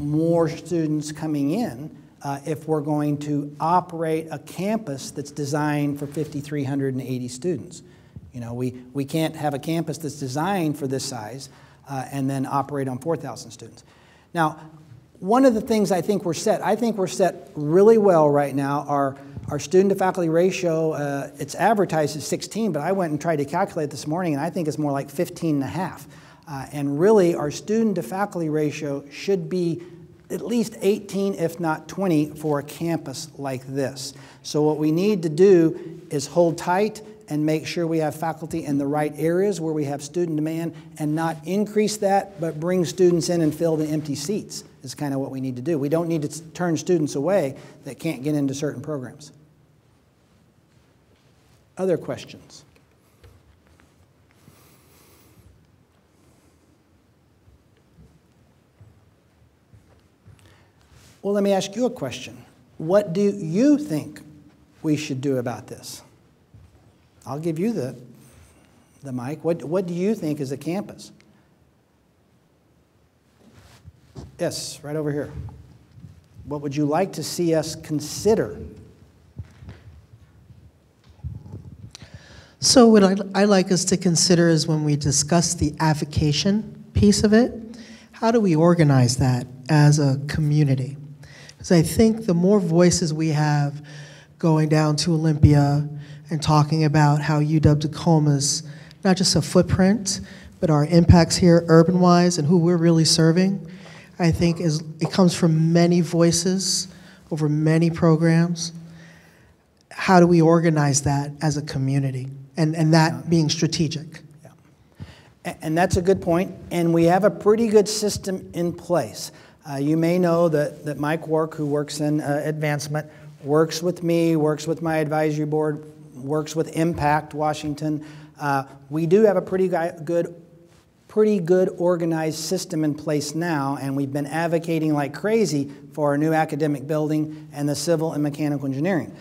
more students coming in uh, if we're going to operate a campus that's designed for five thousand three hundred eighty students. You know, we, we can't have a campus that's designed for this size uh, and then operate on four thousand students. Now, one of the things I think we're set, I think we're set really well right now. Our, our student to faculty ratio, uh, it's advertised as sixteen, but I went and tried to calculate this morning, and I think it's more like fifteen and a half. Uh, and really, our student to faculty ratio should be at least eighteen, if not twenty, for a campus like this. So what we need to do is hold tight and make sure we have faculty in the right areas where we have student demand and not increase that, but bring students in and fill the empty seats is kind of what we need to do. We don't need to turn students away that can't get into certain programs. Other questions? Well, let me ask you a question. What do you think we should do about this? I'll give you the, the mic. What, what do you think is a campus? Yes, right over here. What would you like to see us consider? So what I'd, I'd like us to consider is when we discuss the avocation piece of it, how do we organize that as a community? Because I think the more voices we have going down to Olympia and talking about how U W Tacoma's not just a footprint, but our impacts here urban-wise and who we're really serving, I think is, it comes from many voices over many programs. How do we organize that as a community? And, and that being strategic. Yeah. And that's a good point. And we have a pretty good system in place. Uh, you may know that, that Mike Wark, who works in uh, advancement, works with me, works with my advisory board, works with Impact Washington. Uh, we do have a pretty good pretty good organized system in place now, and we've been advocating like crazy for our new academic building and the civil and mechanical engineering.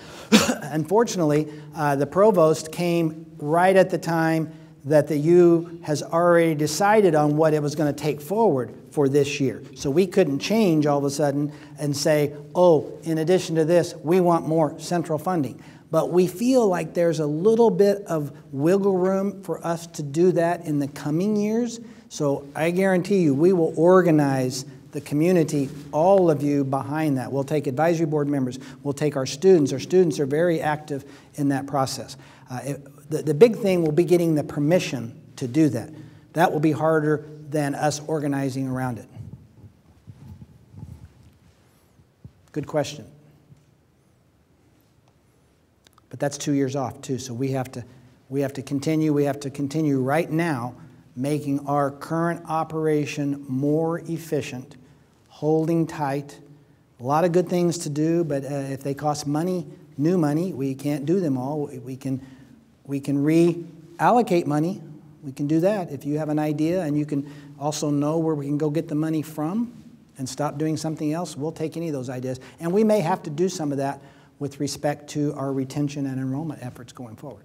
Unfortunately, uh, the provost came right at the time that the U has already decided on what it was going to take forward for this year. So we couldn't change all of a sudden and say, oh, in addition to this, we want more central funding. But we feel like there's a little bit of wiggle room for us to do that in the coming years. So I guarantee you, we will organize the community, all of you, behind that. We'll take advisory board members. We'll take our students. Our students are very active in that process. Uh, it, the, the big thing will be getting the permission to do that. That will be harder than us organizing around it. Good question. But that's two years off too, so we have to, we have to continue, we have to continue right now making our current operation more efficient, holding tight. A lot of good things to do, but uh, if they cost money, new money, we can't do them all. We can, we can reallocate money, we can do that. If you have an idea and you can also know where we can go get the money from and stop doing something else, we'll take any of those ideas. And we may have to do some of that with respect to our retention and enrollment efforts going forward.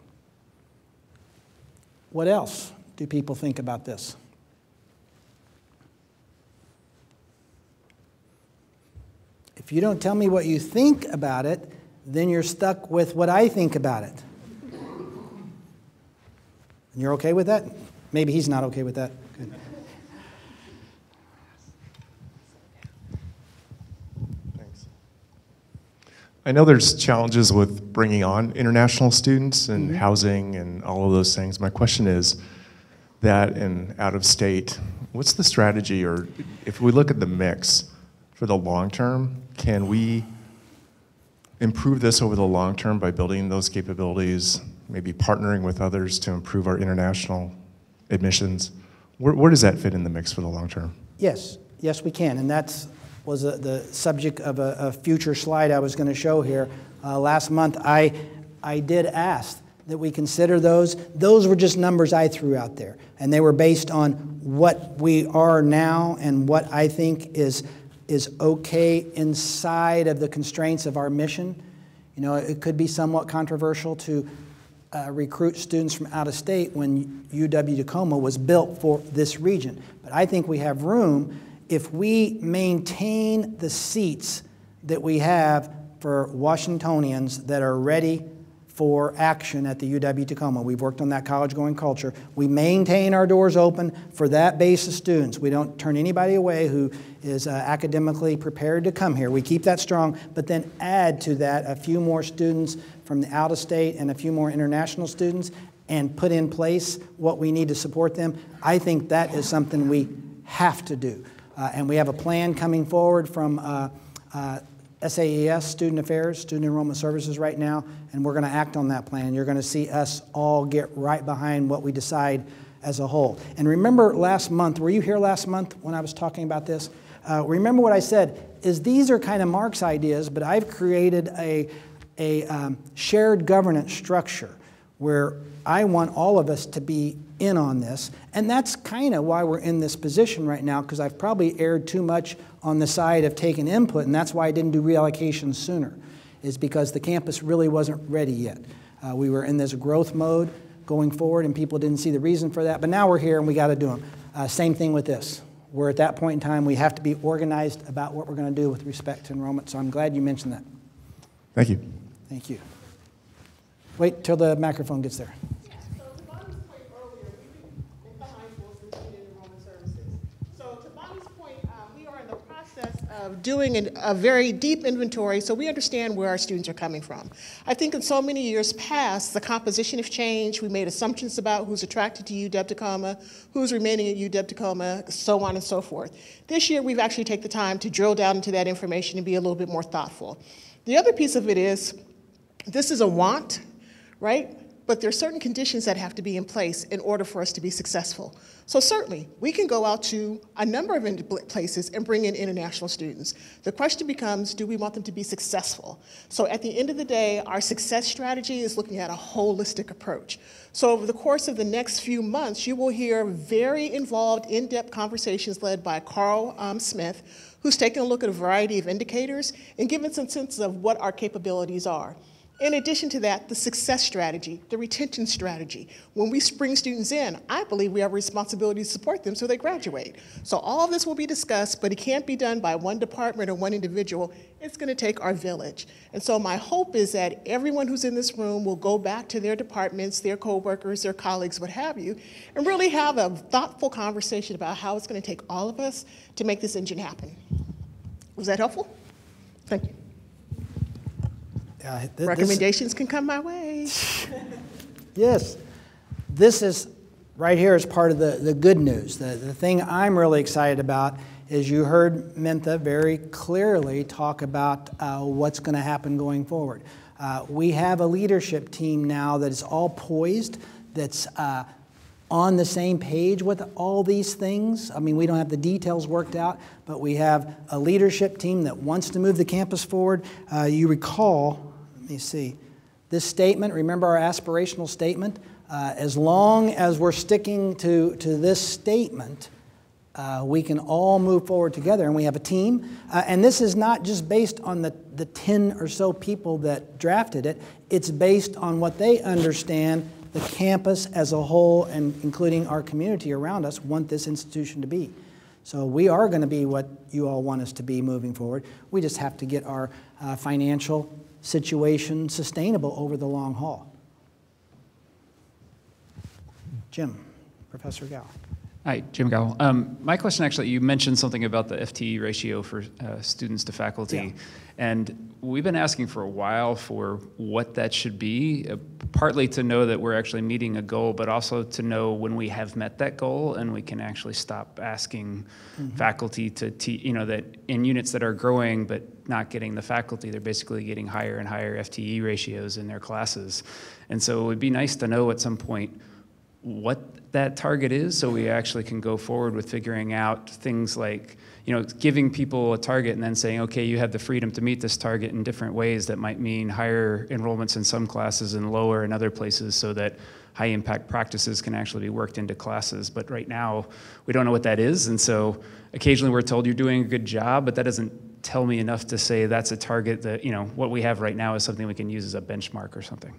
What else do people think about this? If you don't tell me what you think about it, then you're stuck with what I think about it. And you're okay with that? Maybe he's not okay with that. Good. Thanks. I know there's challenges with bringing on international students and mm-hmm. housing and all of those things. My question is that and out of state, what's the strategy, or if we look at the mix for the long term, can we improve this over the long term by building those capabilities, maybe partnering with others to improve our international admissions? Where, where does that fit in the mix for the long term? Yes, yes we can, and that was a, the subject of a, a future slide I was going to show here. Uh, last month I, I did ask that we consider those. Those were just numbers I threw out there, and they were based on what we are now and what I think is is okay inside of the constraints of our mission. You know, it could be somewhat controversial to uh, recruit students from out of state when U W Tacoma was built for this region. But I think we have room if we maintain the seats that we have for Washingtonians that are ready for action at the U W Tacoma. We've worked on that college-going culture. We maintain our doors open for that base of students. We don't turn anybody away who is uh, academically prepared to come here. We keep that strong, but then add to that a few more students from the out of state and a few more international students and put in place what we need to support them. I think that is something we have to do. Uh, and we have a plan coming forward from uh, uh, S A E S, Student Affairs, Student Enrollment Services right now, and we're going to act on that plan. You're going to see us all get right behind what we decide as a whole. And remember last month, were you here last month when I was talking about this? Uh, remember what I said is these are kind of Mark's ideas, but I've created a, a um, shared governance structure where I want all of us to be in on this, and that's kind of why we're in this position right now, because I've probably erred too much on the side of taking input, and that's why I didn't do reallocation sooner, is because the campus really wasn't ready yet. Uh, we were in this growth mode going forward, and people didn't see the reason for that, but now we're here and we got to do them. Uh, same thing with this. We're at that point in time, we have to be organized about what we're going to do with respect to enrollment, so I'm glad you mentioned that. Thank you. Thank you. Wait till the microphone gets there. Of doing an, a very deep inventory so we understand where our students are coming from. I think in so many years past, the composition has changed. We made assumptions about who's attracted to U W Tacoma, who's remaining at U W Tacoma, so on and so forth. This year, we've actually taken the time to drill down into that information and be a little bit more thoughtful. The other piece of it is, this is a want, right? But there are certain conditions that have to be in place in order for us to be successful. So certainly, we can go out to a number of places and bring in international students. The question becomes, do we want them to be successful? So at the end of the day, our success strategy is looking at a holistic approach. So over the course of the next few months, you will hear very involved, in-depth conversations led by Carl um, Smith, who's taken a look at a variety of indicators and given some sense of what our capabilities are. In addition to that, the success strategy, the retention strategy. When we bring students in, I believe we have a responsibility to support them so they graduate. So all of this will be discussed, but it can't be done by one department or one individual. It's going to take our village. And so my hope is that everyone who's in this room will go back to their departments, their coworkers, their colleagues, what have you, and really have a thoughtful conversation about how it's going to take all of us to make this engine happen. Was that helpful? Thank you. Uh, th Recommendations this, can come my way. Yes. This is, right here is part of the, the good news. The, the thing I'm really excited about is you heard Mintha very clearly talk about uh, what's going to happen going forward. Uh, we have a leadership team now that is all poised, that's uh, on the same page with all these things. I mean, we don't have the details worked out, but we have a leadership team that wants to move the campus forward. Uh, you recall, let me see, this statement, remember our aspirational statement? Uh, as long as we're sticking to, to this statement, uh, we can all move forward together, and we have a team. Uh, and this is not just based on the, the ten or so people that drafted it. It's based on what they understand the campus as a whole, and including our community around us, want this institution to be. So we are going to be what you all want us to be moving forward. We just have to get our uh, financial situation sustainable over the long haul. Jim, Professor Gallo. Hi, Jim Gallo. Um, my question actually, you mentioned something about the F T E ratio for uh, students to faculty. Yeah. And we've been asking for a while for what that should be, uh, partly to know that we're actually meeting a goal, but also to know when we have met that goal and we can actually stop asking mm-hmm. faculty to, te you know, that in units that are growing but not getting the faculty, they're basically getting higher and higher F T E ratios in their classes. And so it would be nice to know at some point what that target is, so we actually can go forward with figuring out things like, you know, giving people a target and then saying, okay, you have the freedom to meet this target in different ways that might mean higher enrollments in some classes and lower in other places, so that high impact practices can actually be worked into classes. But right now, we don't know what that is, and so occasionally we're told you're doing a good job, but that doesn't tell me enough to say that's a target that, you know, what we have right now is something we can use as a benchmark or something.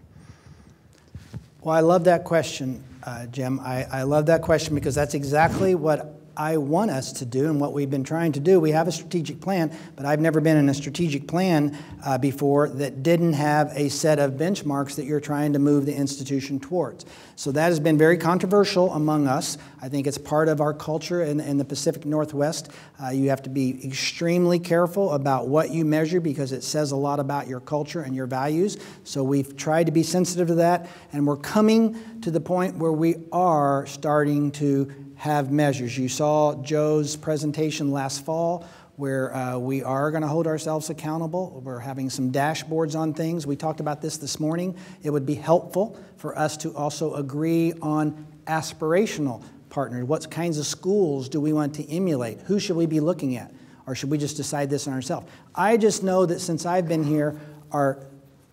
Well, I love that question, uh, Jim. I, I love that question because that's exactly what I want us to do and what we've been trying to do. We have a strategic plan, but I've never been in a strategic plan uh, before that didn't have a set of benchmarks that you're trying to move the institution towards. So that has been very controversial among us. I think it's part of our culture in, in the Pacific Northwest. Uh, you have to be extremely careful about what you measure because it says a lot about your culture and your values. So we've tried to be sensitive to that, and we're coming to the point where we are starting to have measures. You saw Joe's presentation last fall where uh, we are going to hold ourselves accountable. We're having some dashboards on things. We talked about this this morning. It would be helpful for us to also agree on aspirational partners. What kinds of schools do we want to emulate? Who should we be looking at? Or should we just decide this on ourselves? I just know that since I've been here, our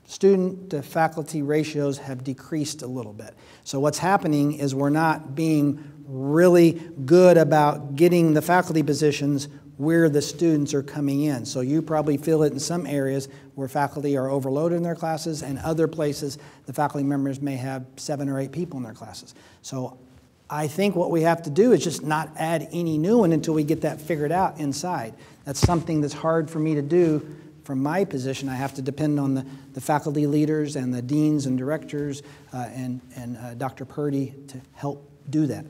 student to faculty ratios have decreased a little bit. So what's happening is we're not being really good about getting the faculty positions where the students are coming in. So you probably feel it in some areas where faculty are overloaded in their classes, and other places the faculty members may have seven or eight people in their classes. So I think what we have to do is just not add any new one until we get that figured out inside. That's something that's hard for me to do from my position. I have to depend on the, the faculty leaders and the deans and directors uh, and, and uh, Doctor Purdy to help do that.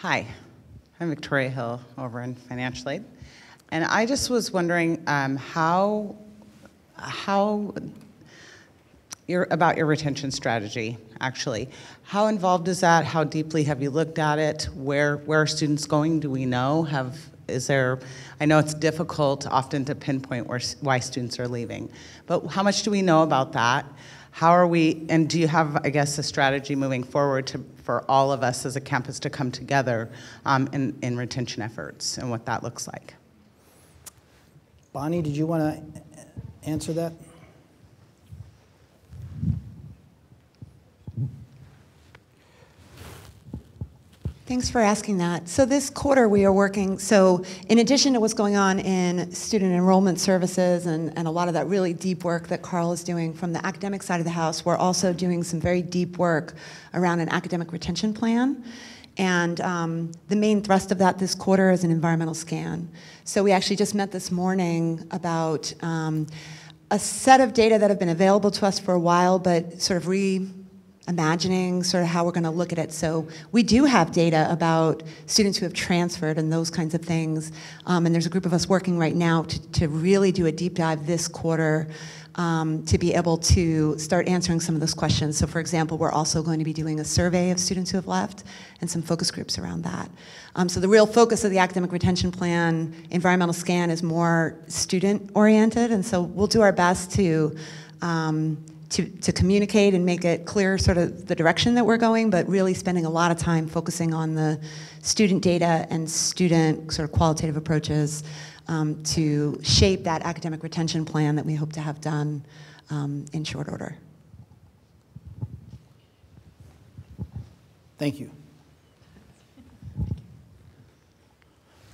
Hi, I'm Victoria Hill over in Financial Aid, and I just was wondering um, how how your about your retention strategy. Actually, how involved is that? How deeply have you looked at it? Where where are students going? Do we know? Have is there? I know it's difficult often to pinpoint where why students are leaving, but how much do we know about that? How are we, and do you have, I guess, a strategy moving forward to, for all of us as a campus to come together um, in, in retention efforts and what that looks like? Bonnie, did you want to answer that? Thanks for asking that. So this quarter we are working, so in addition to what's going on in student enrollment services and, and a lot of that really deep work that Carl is doing from the academic side of the house, we're also doing some very deep work around an academic retention plan. And um, the main thrust of that this quarter is an environmental scan. So we actually just met this morning about um, a set of data that have been available to us for a while, but sort of re- imagining sort of how we're going to look at it. So we do have data about students who have transferred and those kinds of things. Um, and there's a group of us working right now to, to really do a deep dive this quarter um, to be able to start answering some of those questions. So for example, we're also going to be doing a survey of students who have left and some focus groups around that. Um, so the real focus of the academic retention plan environmental scan is more student oriented. And so we'll do our best to um, To, to communicate and make it clear sort of the direction that we're going, but really spending a lot of time focusing on the student data and student sort of qualitative approaches um, to shape that academic retention plan that we hope to have done um, in short order. Thank you.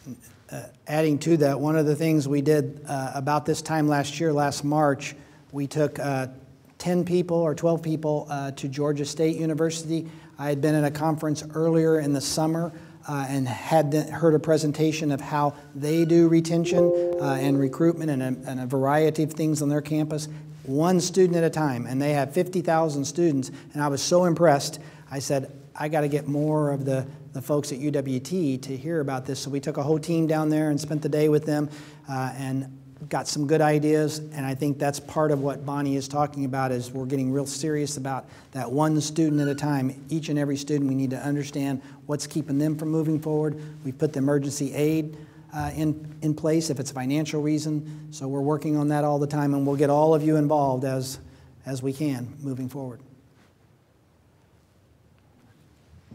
Uh, adding to that, one of the things we did uh, about this time last year, last March, we took uh, ten people or twelve people uh, to Georgia State University. I had been at a conference earlier in the summer uh, and had the, heard a presentation of how they do retention uh, and recruitment and a, and a variety of things on their campus, one student at a time, and they have fifty thousand students, and I was so impressed. I said, I got to get more of the, the folks at U W T to hear about this. So we took a whole team down there and spent the day with them uh, and got some good ideas, and I think that's part of what Bonnie is talking about, is we're getting real serious about that one student at a time. Each and every student, we need to understand what's keeping them from moving forward. We put the emergency aid Uh, in, in place if it's a financial reason. So we're working on that all the time, and we'll get all of you involved as, as we can moving forward.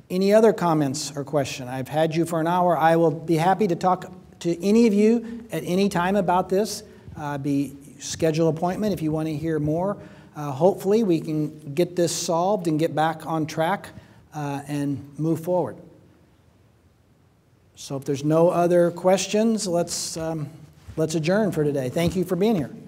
Any other comments or question? I've had you for an hour. I will be happy to talk to any of you at any time about this. Uh, be schedule an appointment if you want to hear more. Uh, hopefully we can get this solved and get back on track uh, and move forward. So if there's no other questions, let's, um, let's adjourn for today. Thank you for being here.